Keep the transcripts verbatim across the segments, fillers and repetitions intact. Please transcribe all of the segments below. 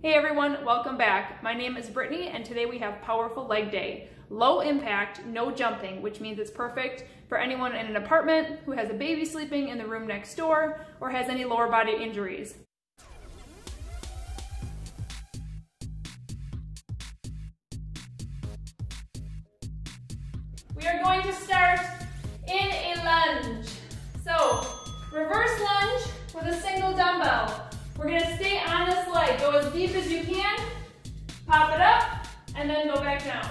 Hey everyone, welcome back. My name is Brittany and today we have Powerful Leg Day. Low impact, no jumping, which means it's perfect for anyone in an apartment who has a baby sleeping in the room next door or has any lower body injuries. We are going to start in a lunge. So, reverse lunge with a single dumbbell. We're going to stay on this leg, go as deep as you can, pop it up, and then go back down.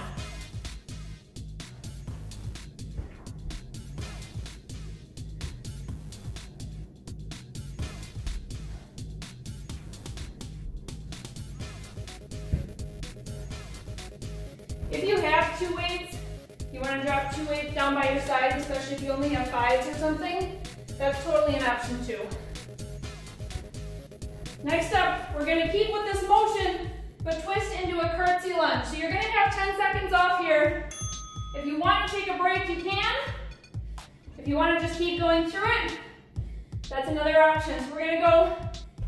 If you have two weights, you want to drop two weights down by your side, especially if you only have fives or something, that's totally an option too. Next up, we're going to keep with this motion, but twist into a curtsy lunge. So you're going to have ten seconds off here. If you want to take a break, you can. If you want to just keep going through it, that's another option. So we're going to go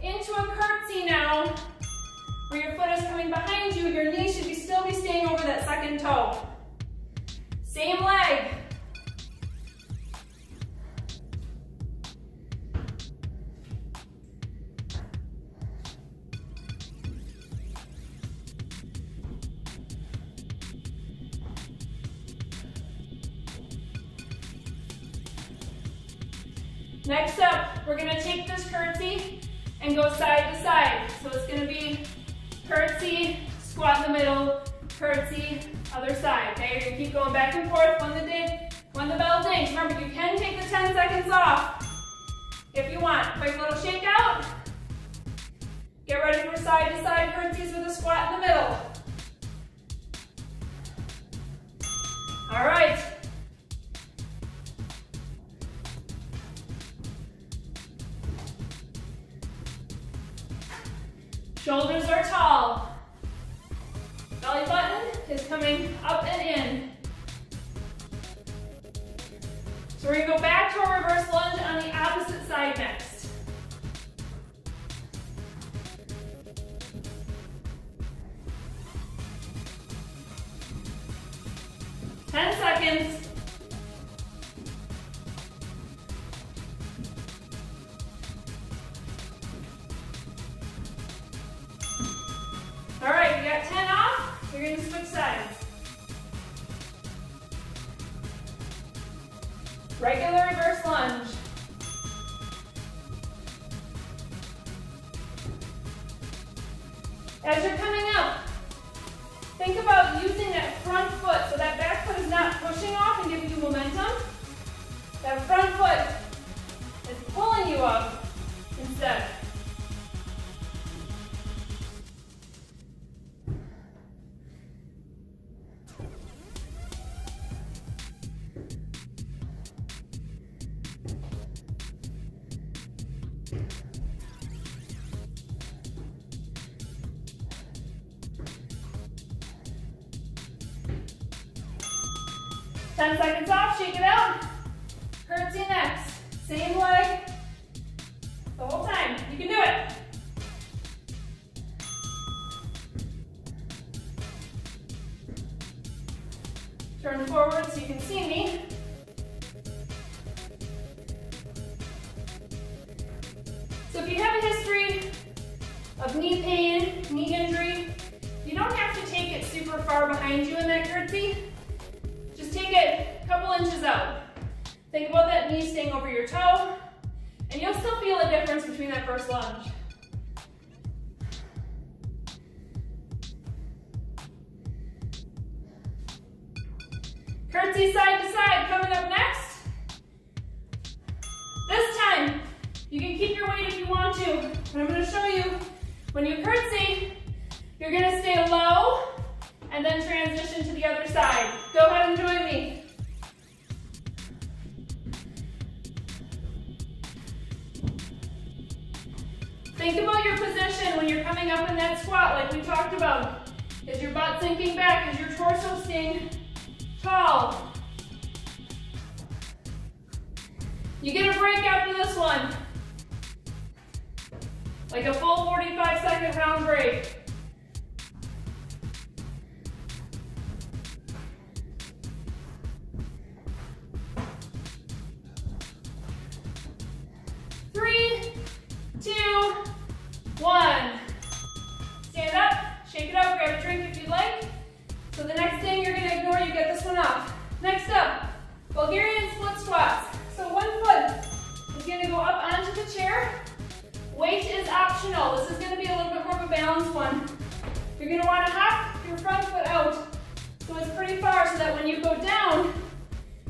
into a curtsy now, where your foot is coming behind you. Your knee should be still be staying over that second toe. Same leg. Next up, we're going to take this curtsy and go side to side. So it's going to be curtsy, squat in the middle, curtsy, other side. Okay, you're going to keep going back and forth when the, ding, when the bell dings. Remember, you can take the ten seconds off if you want. Quick little shakeout. Get ready for side to side curtsies with a squat in the middle. All right. Shoulders are tall. Belly button is coming up and in. So we're gonna go back to our reverse lunge on the opposite side next. ten seconds. Regular reverse lunge. As you're coming up, think about using that front foot so that back foot is not pushing off and giving you momentum. That front foot is pulling you up instead. ten seconds off, shake it out. Curtsy next. Same leg the whole time. You can do it. Turn forward so you can see me. So if you have a history of knee pain, knee injury, you don't have to take it super far behind you in that curtsy. Take it a couple inches out. Think about that knee staying over your toe, and you'll still feel a difference between that first lunge. Curtsy side to side coming up next. This time, you can keep your weight if you want to, but I'm going to show you when you curtsy, you're going to stay low and then transition to the other side. Go ahead and join me. Think about your position when you're coming up in that squat like we talked about. Is your butt sinking back? Is your torso staying tall? You get a break after this one. Like a full forty-five second round break. Bulgarian split squats. So one foot is going to go up onto the chair. Weight is optional. This is going to be a little bit more of a balanced one. You're going to want to hop your front foot out so it's pretty far so that when you go down,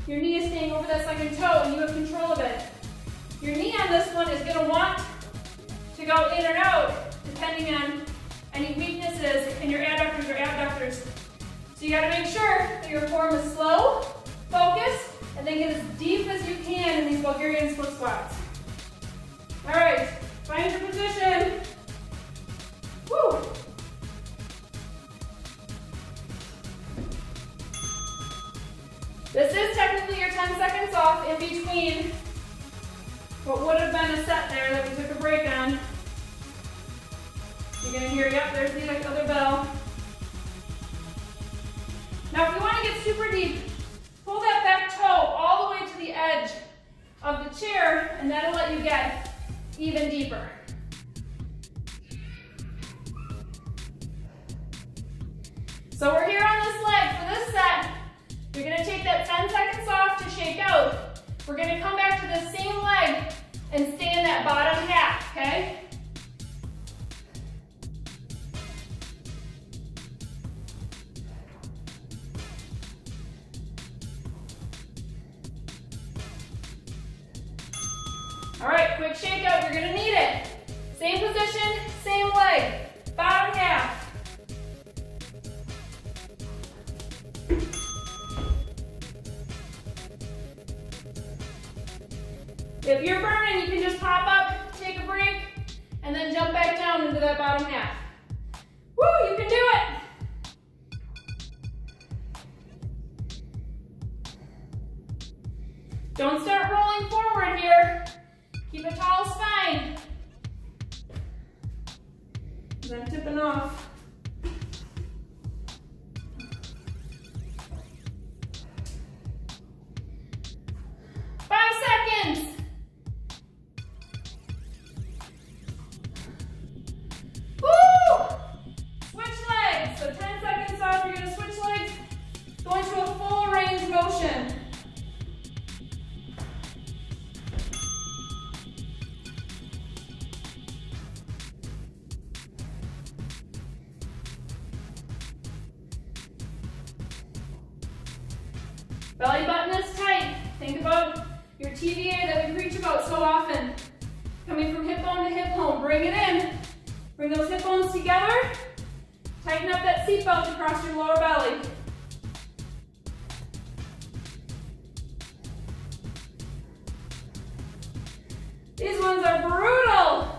your knee is staying over that second toe and you have control of it. Your knee on this one is going to want to go in and out depending on any weaknesses in your adductors or abductors. So you got to make sure that your form is slow, focused, and then get as deep as you can in these Bulgarian split squats. All right, find your position. Woo! This is technically your ten seconds off in between what would have been a set there that we took a break on. You're going to hear, yep, there's the other bell. Now if you want to get super deep, pull that back toe all the way to the edge of the chair, and that'll let you get even deeper. So we're here on this leg for this set. You're going to take that ten seconds off to shake out. We're going to come back to the same leg and stay in that bottom half, okay? All right, quick shakeout, you're gonna need it. Same position, same leg, bottom half. If you're burning, you can just pop up, take a break, and then jump back down into that bottom half. Woo, you can do it. Don't start rolling forward here. Keep a tall spine. Then tipping off. Five seconds. Woo! Switch legs. So ten seconds off, you're gonna switch legs. Go into a full range motion. Belly button is tight. Think about your T V A that we preach about so often. Coming from hip bone to hip bone, bring it in. Bring those hip bones together. Tighten up that seat belt across your lower belly. These ones are brutal.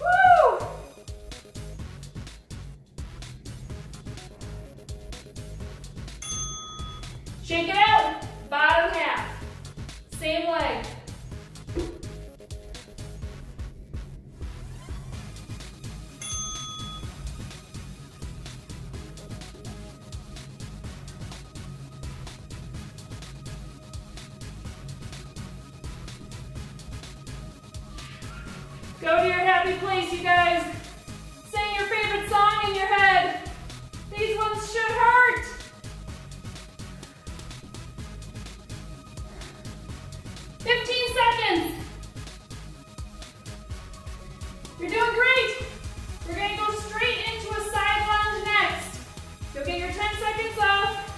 Woo! Shake it out, bottom half, same leg. Go to your happy place, you guys. Sing your favorite song in your head. These ones should hurt. fifteen seconds. You're doing great. We're going to go straight into a side lunge next. You'll get your ten seconds off.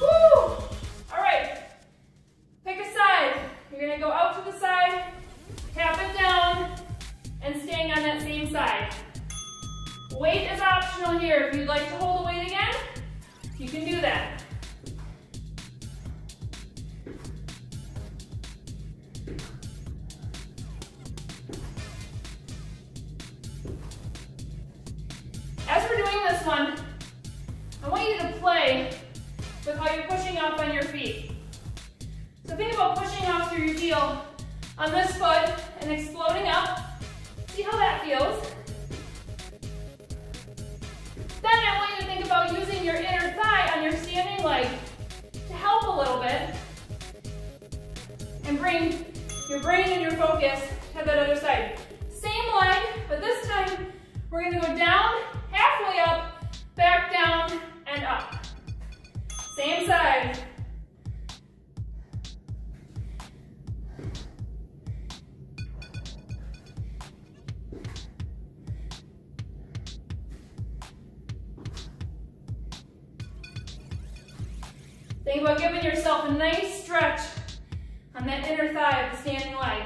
Woo! All right. Pick a side. You're going to go out to the side, tap it down, and staying on that same side. Weight is optional here. If you'd like to hold the weight again, you can do that. As we're doing this one, I want you to play with how you're pushing off on your feet. So think about pushing off through your heel on this foot and exploding up. See how that feels? Then I want you to think about using your inner thigh on your standing leg to help a little bit and bring your brain and your focus to that other side. Same leg, but this time we're going to go down, halfway up, Back down and up. Same side. Think about giving yourself a nice stretch on that inner thigh of the standing leg.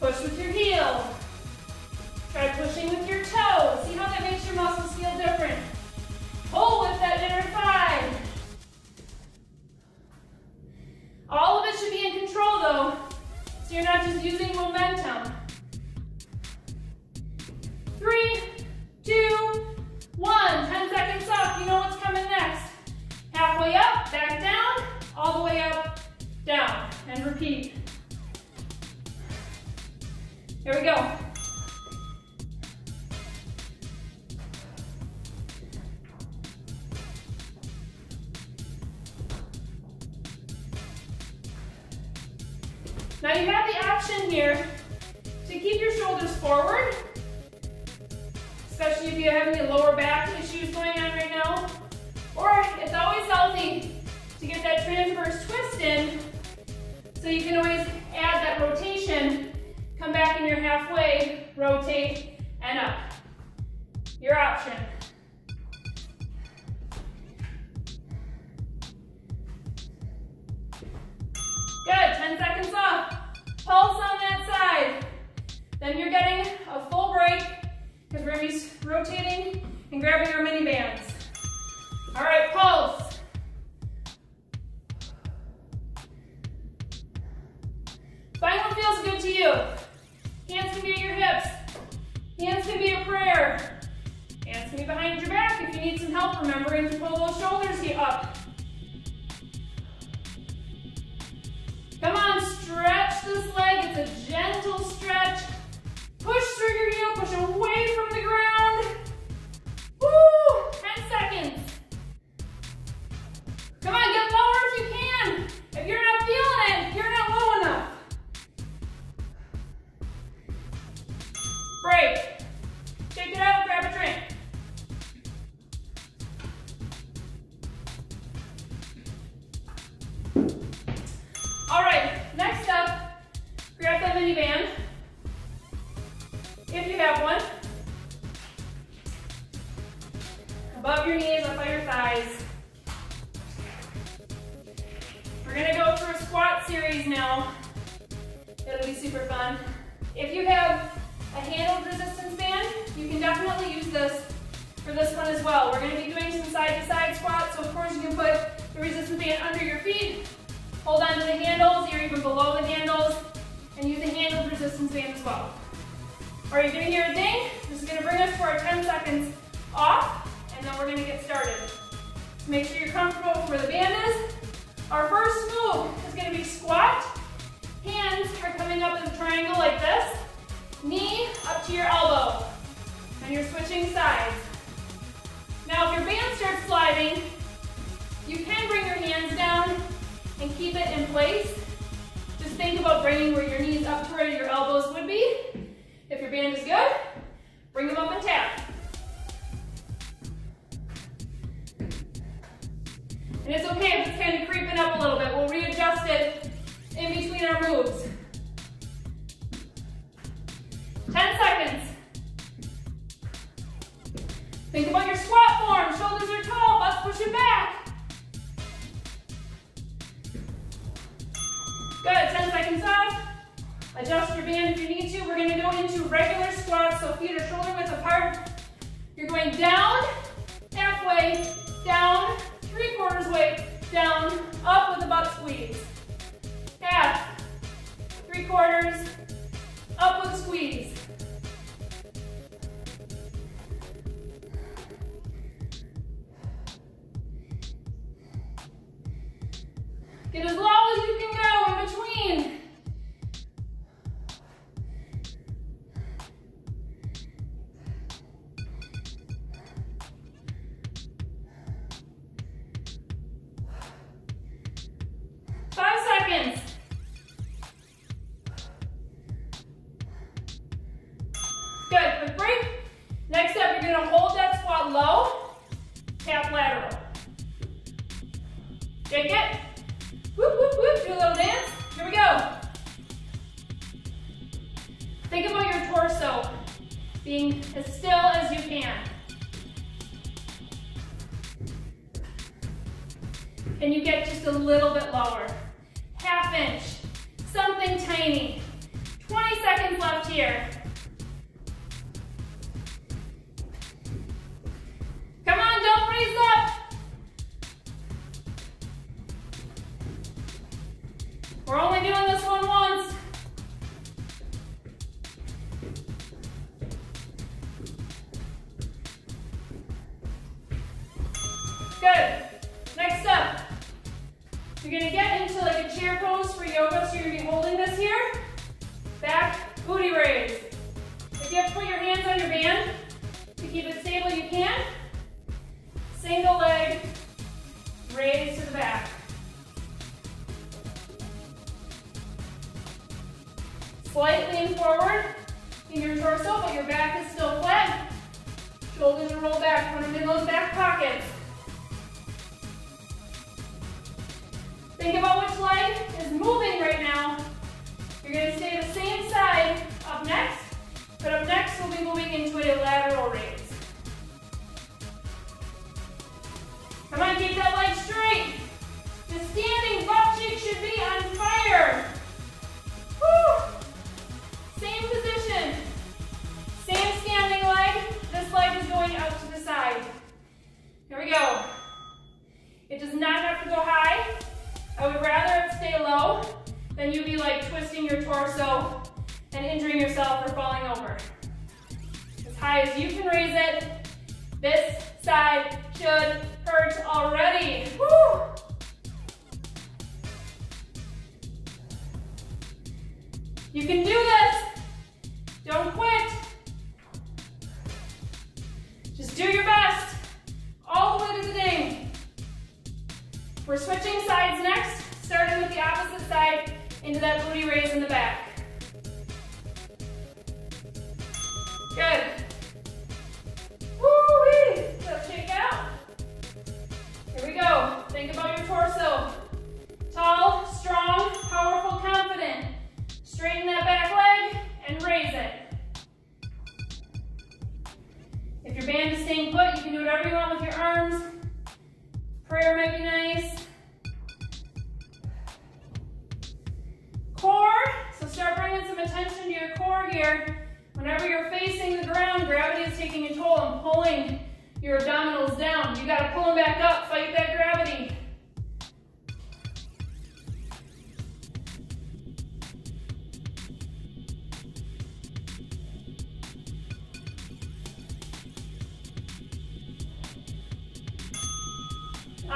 Push with your heel. Try pushing with your toe. See how that makes your muscles feel different. Pull with that inner thigh. All of it should be in control though, so you're not just using momentum. Three, two, one. Ten seconds up. You know what's coming next. Halfway up, back down, all the way up, down, and repeat. Here we go. Now you have the option here to keep your shoulders forward, especially if you have any lower back issues going on right now. Or it's always healthy to get that transverse twist in, so you can always add that rotation. Come back in your halfway, rotate, and up. Your option. Good, ten seconds left. Pulse on that side. Then you're getting a full break because we're going to be rotating and grabbing our mini bands. All right, pulse. Find what feels good to you. Hands can be at your hips. Hands can be a prayer. Hands can be behind your back if you need some help. Remembering to pull those shoulders up. Come on, stretch this leg. It's a gentle stretch. Push through your heel. Push away from the ground. Woo! Ten seconds. Come on, get lower if you can. If you're not feeling it, you're not low enough. Break. Shake it out, grab a drink. All right, next up, grab that mini band, if you have one. Above your knees, up by your thighs. We're gonna go through a squat series now. It'll be super fun. If you have a handled resistance band, you can definitely use this for this one as well. We're going to be doing some side-to-side squats, so of course you can put the resistance band under your feet, hold on to the handles, or even below the handles, and use a handled resistance band as well. All right, you're going to hear a ding. This is going to bring us for our ten seconds off, and then we're going to get started. So make sure you're comfortable where the band is. Our first move is going to be squat, Hands are coming up in a triangle like this. Knee up to your elbow. And you're switching sides. Now if your band starts sliding, you can bring your hands down and keep it in place. Just think about bringing where your knees up to where your elbows would be. If your band is good, bring them up and tap. And it's okay if it's kind of creeping up a little bit. We'll readjust it in between our moves. ten seconds. Think about your squat form. Shoulders are tall, butts pushing back. Good, ten seconds up. Adjust your band if you need to. We're gonna go into regular squats, so feet are shoulder width apart. You're going down, halfway, down, three quarters way, down, up with a butt squeeze. Half, three quarters, up with a squeeze. Get as low as you can go in between.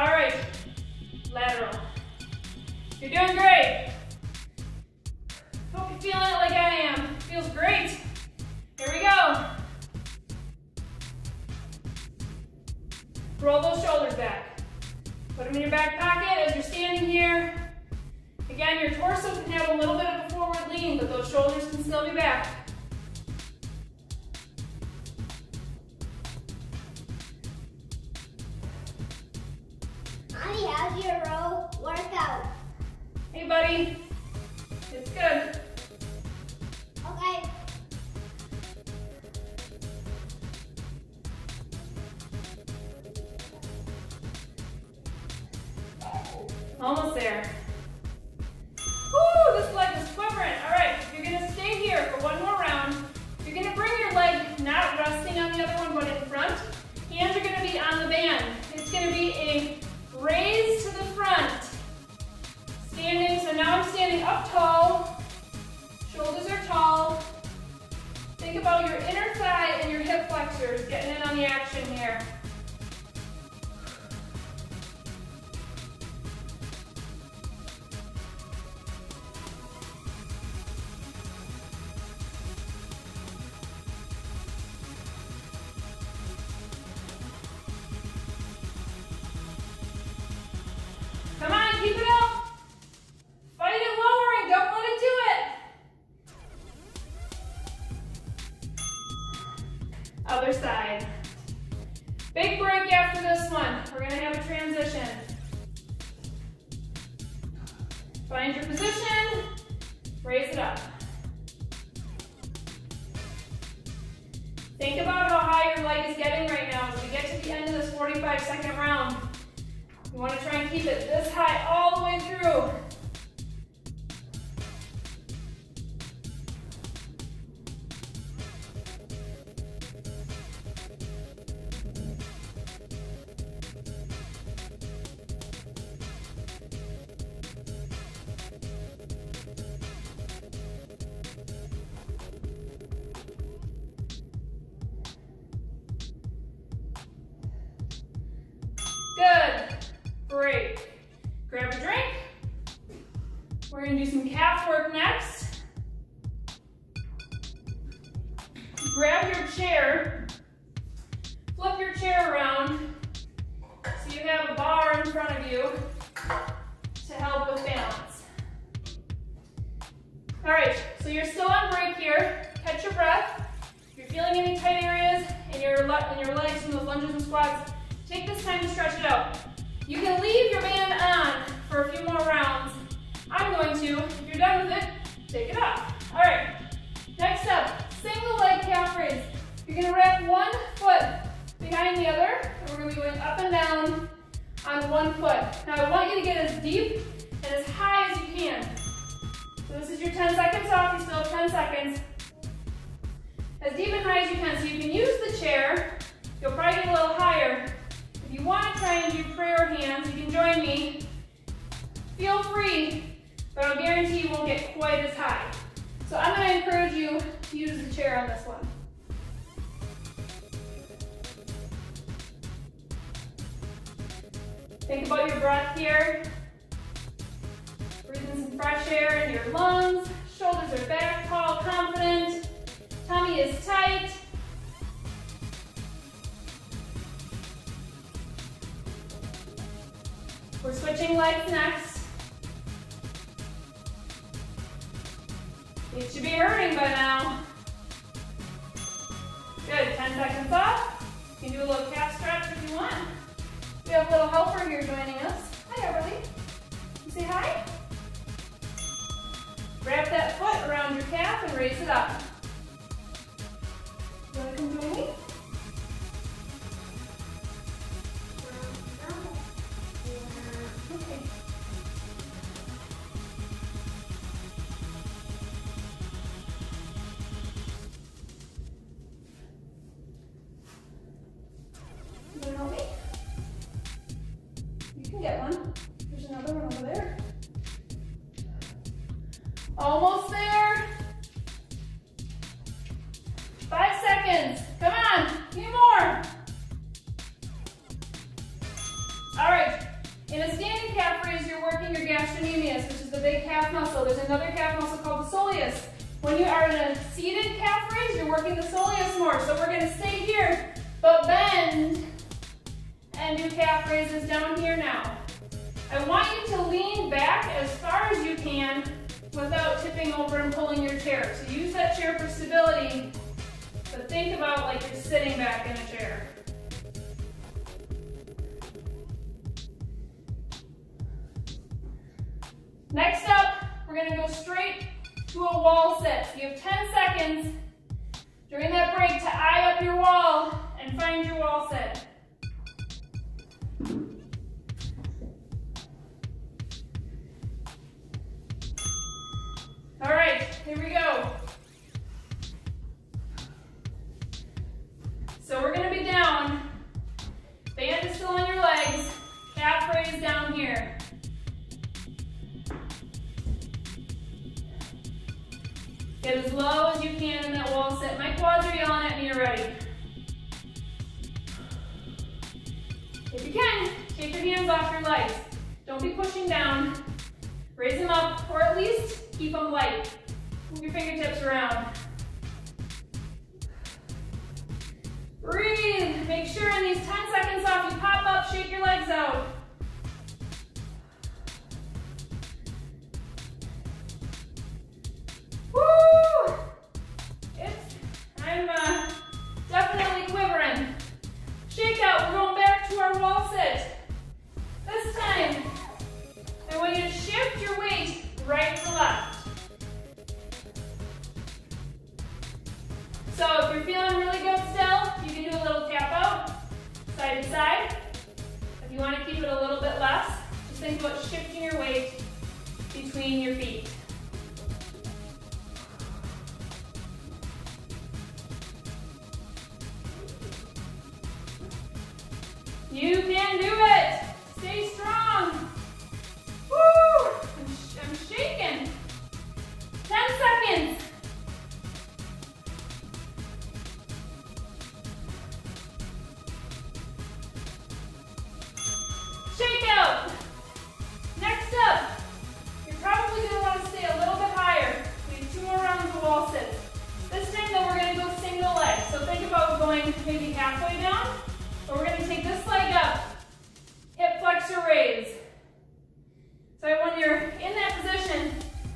All right, lateral. You're doing great. I'm feeling it like I am. Feels great. Here we go. Roll those shoulders back. Put them in your back pocket as you're standing here. Again, your torso can have a little bit of a forward lean, but those shoulders can still be back. Mommy, how's your row workout? Hey, buddy. It's good. Okay. Almost there. Woo, this leg is quivering. All right, you're gonna stay here for one more round. You're gonna bring your leg, not resting on the other one, but in front. Hands are gonna be on the band. It's gonna be a raise to the front. Standing, so now I'm standing up tall. Shoulders are tall. Think about your inner thigh and your hip flexors, getting in on the action here. In a standing big calf raise, you're working your gastrocnemius, which is the big calf muscle. There's another calf muscle called the soleus. When you are in a seated calf raise, you're working the soleus more. So we're going to stay here, but bend and do calf raises down here now. I want you to lean back as far as you can without tipping over and pulling your chair. So use that chair for stability, but think about like you're sitting back in a chair. Next up, we're going to go straight to a wall sit. You have ten seconds during that break to eye up your wall and find your wall sit. All right, here we go. So we're going to be down. Band is still on your legs. Calf raise down here. Get as low as you can in that wall sit. My quads are yelling at me already. If you can, take your hands off your legs. Don't be pushing down. Raise them up, or at least keep them light. Move your fingertips around. Breathe. Make sure in these ten seconds off, you pop up, shake your legs out. Woo! It's, I'm uh, definitely quivering. Shake out, we're going back to our wall sit. This time, I want you to shift your weight right to left. So if you're feeling really good still, you can do a little tap out, side to side. If you want to keep it a little bit less, just think about shifting your weight between your feet. You can do it! Stay strong! Woo! I'm, sh I'm shaking! ten seconds! Shake out! Next up, you're probably going to want to stay a little bit higher. We have two more rounds of wall sits. This time though, we're going to go single leg. So think about going maybe halfway down. But we're going to take this leg up, hip flexor raise. So when you're in that position,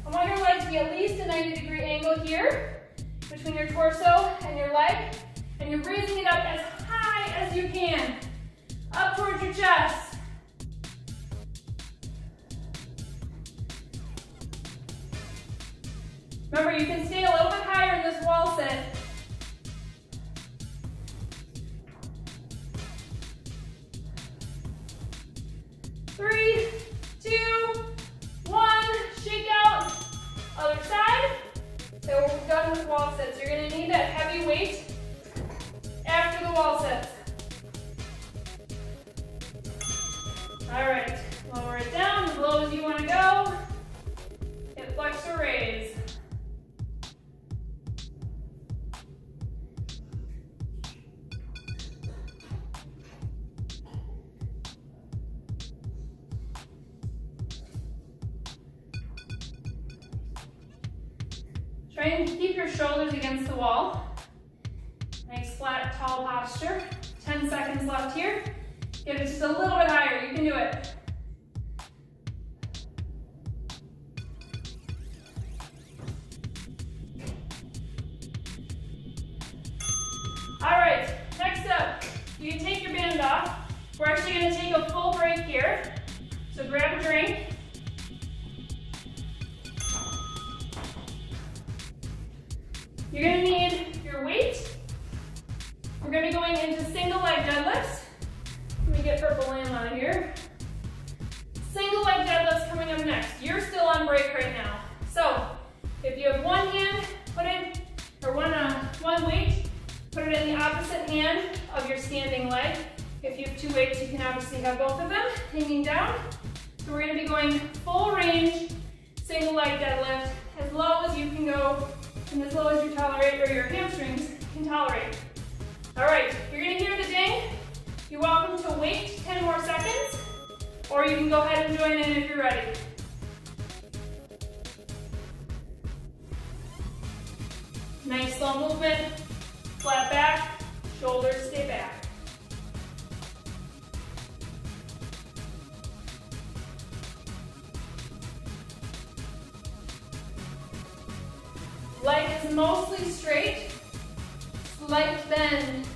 I want your leg to be at least a ninety degree angle here, between your torso and your leg, and you're raising it up as high as you can, up towards your chest. Remember, you can stay a little bit higher in this wall sit. Three, two, one, shake out. Other side. So we're done with wall sits. You're gonna need that heavy weight after the wall sits. All right, lower it down as low as you wanna go. Hip flexor raise. Try and keep your shoulders against the wall. Nice flat, tall posture. ten seconds left here. Get it just a little bit higher. You can do it. All right, next up, you can take your band off. We're actually going to take a full break here. So grab a drink. You're going to need your weight. We're going to be going into single leg deadlifts. Let me get Purple Lamb out of here. Single leg deadlifts coming up next. You're still on break right now. So if you have one hand, put it, or one, uh, one weight, put it in the opposite hand of your standing leg. If you have two weights, you can obviously have both of them hanging down. So we're going to be going full range, single leg deadlift, as low as you can go. And as low as you tolerate, or your hamstrings can tolerate. All right, you're gonna hear the ding. You're welcome to wait ten more seconds, or you can go ahead and join in if you're ready. Nice slow movement, flat back, shoulders stay back. Leg is mostly straight, slight bend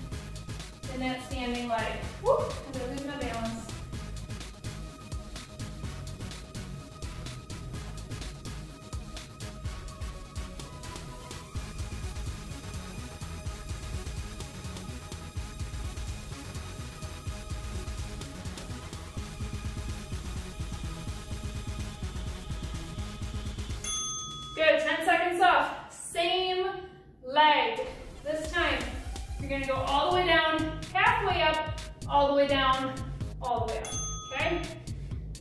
in that standing leg. Whoop, I'm gonna lose my balance. Good, ten seconds off. Same leg. This time, you're gonna go all the way down, halfway up, all the way down, all the way up, okay?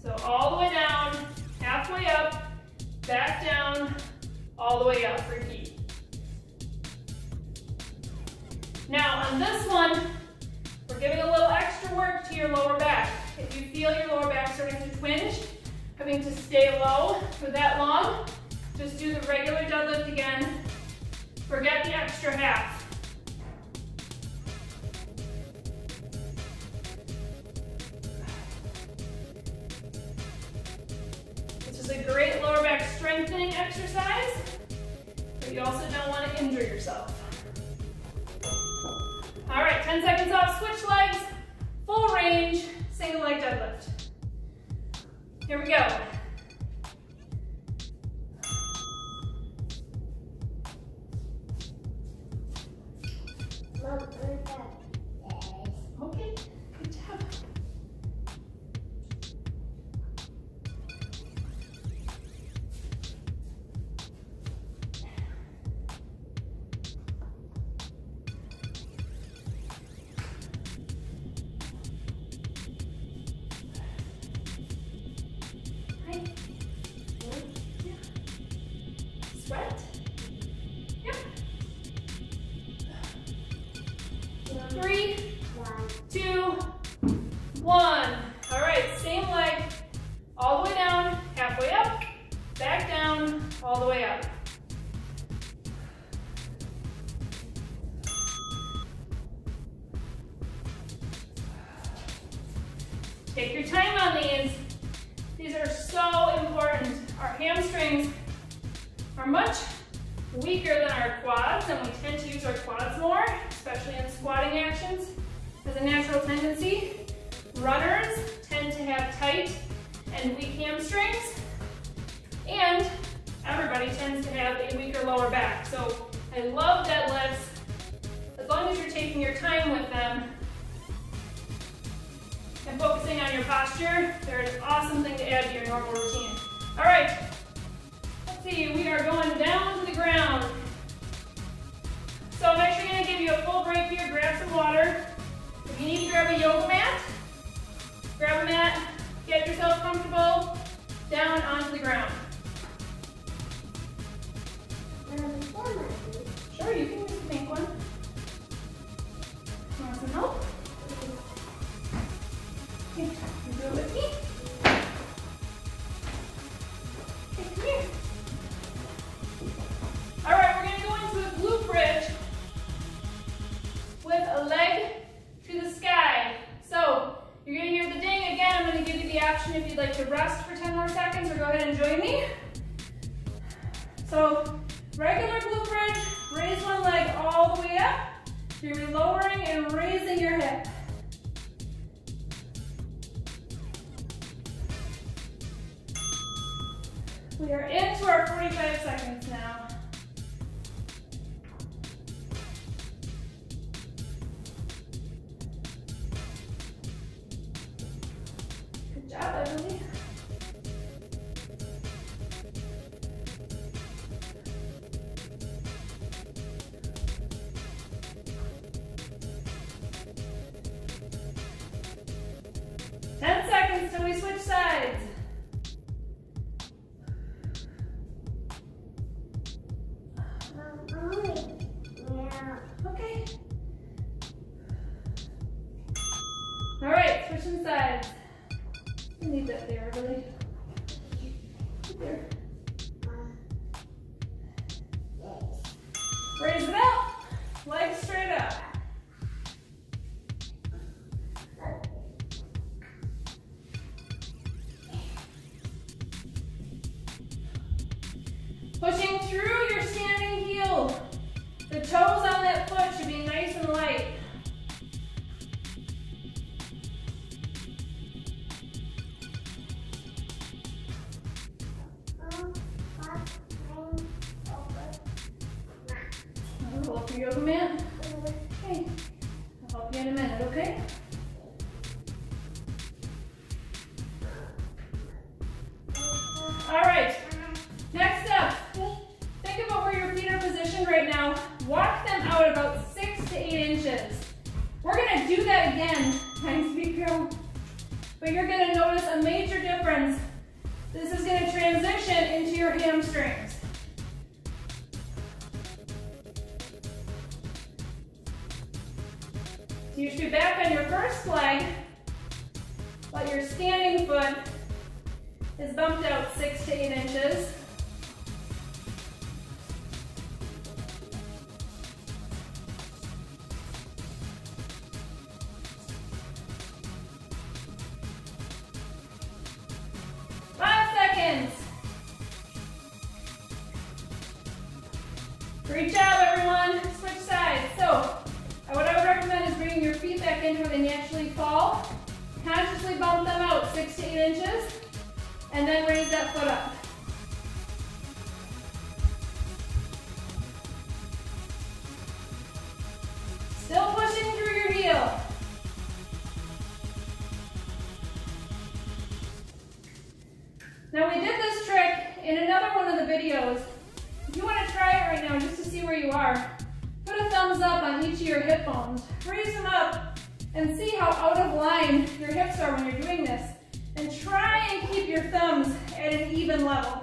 So all the way down, halfway up, back down, all the way up, repeat. Now on this one, we're giving a little extra work to your lower back. If you feel your lower back starting to twinge, having to stay low for that long, just do the regular deadlift again. Forget the extra half. This is a great lower back strengthening exercise, but you also don't want to injure yourself. All right, ten seconds off, switch legs, full range, single leg deadlift. Here we go. Okay, good job. Hi. Yeah. Sweat. Three, two, one. All right, same leg, all the way down, halfway up, back down, all the way up. Take your time on these. These are so important. Our hamstrings are much weaker than our quads, and we tend to use our quads more, especially in squatting actions, as a natural tendency. Runners tend to have tight and weak hamstrings, and everybody tends to have a weaker lower back. So I love deadlifts, as long as you're taking your time with them and focusing on your posture. They're an awesome thing to add to your normal routine. All right, let's see, we are going down to the ground. So I'm actually going to give you a full break here, grab some water. If you need to grab a yoga mat, grab a mat, get yourself comfortable, down onto the ground. Sure, you can use the pink one. You want some help? Okay, you do it with me. Okay, come here. All right, we're going to go into a glute bridge with a leg to the sky. So you're going to hear the ding again. I'm going to give you the option if you'd like to rest for ten more seconds or go ahead and join me. So regular glute bridge, raise one leg all the way up. You're going to be lowering and raising your hip. We are into our forty-five seconds now. ten seconds till we switch sides. Okay. All right, switching sides. Leave that there, everybody. There. Raise it up. Legs straight up. Pushing through your standing heel. The toes on that foot should be nice and light. Great job, everyone. Switch sides. So, what I would recommend is bringing your feet back in where they naturally fall. Consciously bump them out six to eight inches, and then raise that foot up. Still pushing through your heel. Now, we did this trick in another one of the videos. If you want to try it right now just to see where you are, put a thumbs up on each of your hip bones. Raise them up and see how out of line your hips are when you're doing this. And try and keep your thumbs at an even level.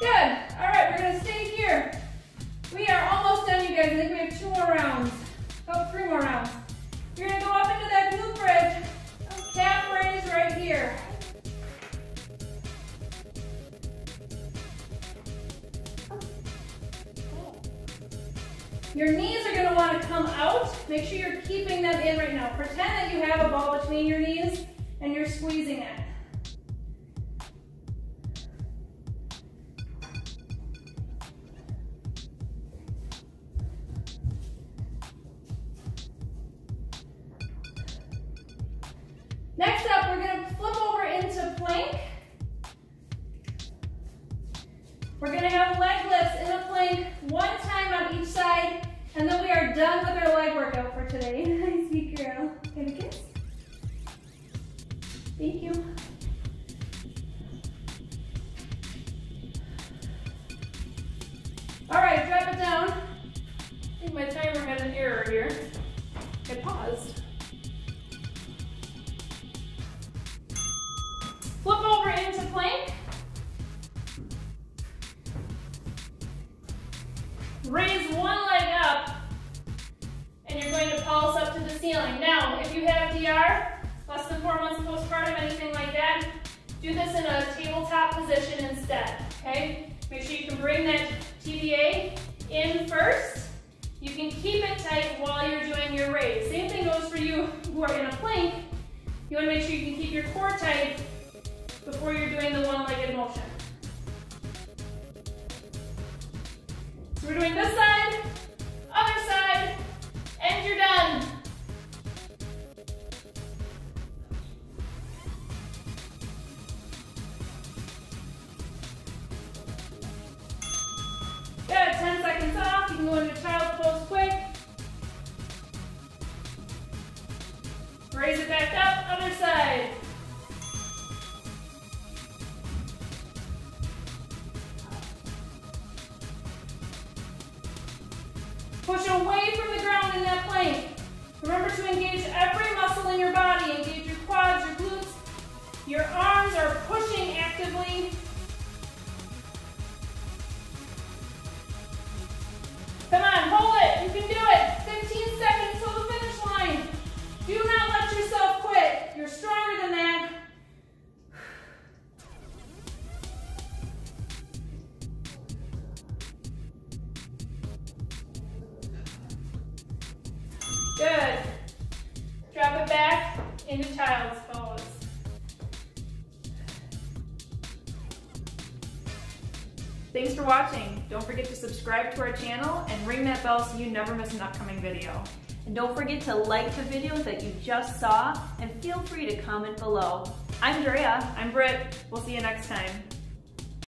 Good. All right, we're going to stay here. We are almost done, you guys. I think we have two more rounds. Oh, three more rounds. You're going to go up into that glute bridge, calf raise right here. Your knees are going to want to come out. Make sure you're keeping them in right now. Pretend that you have a ball between your knees and you're squeezing it. Next up, we're going to flip over into plank. We're going to have leg lifts in a plank one time on each side, and then we are done with our leg workout for today. Nice, sweet girl. Give it a kiss. Thank you. All right, drop it down. I think my timer had an error here. It paused. Flip over into plank. Raise one leg up, and you're going to pulse up to the ceiling. Now, if you have D R, less than four months postpartum, anything like that, do this in a tabletop position instead, okay? Make sure you can bring that T B A in first. You can keep it tight while you're doing your raise. Same thing goes for you who are in a plank. You want to make sure you can keep your core tight before you're doing the one-legged motion. So we're doing this side, other side, and you're done. Good, ten seconds off. You can go into child pose quick. Raise it back up, other side. Push away from the ground in that plank. Remember to engage every muscle in your body. Engage your quads, your glutes. Your arms are pushing actively. into child's pose. Thanks for watching. Don't forget to subscribe to our channel and ring that bell so you never miss an upcoming video. And don't forget to like the video that you just saw and feel free to comment below. I'm Drea. I'm Brit. We'll see you next time.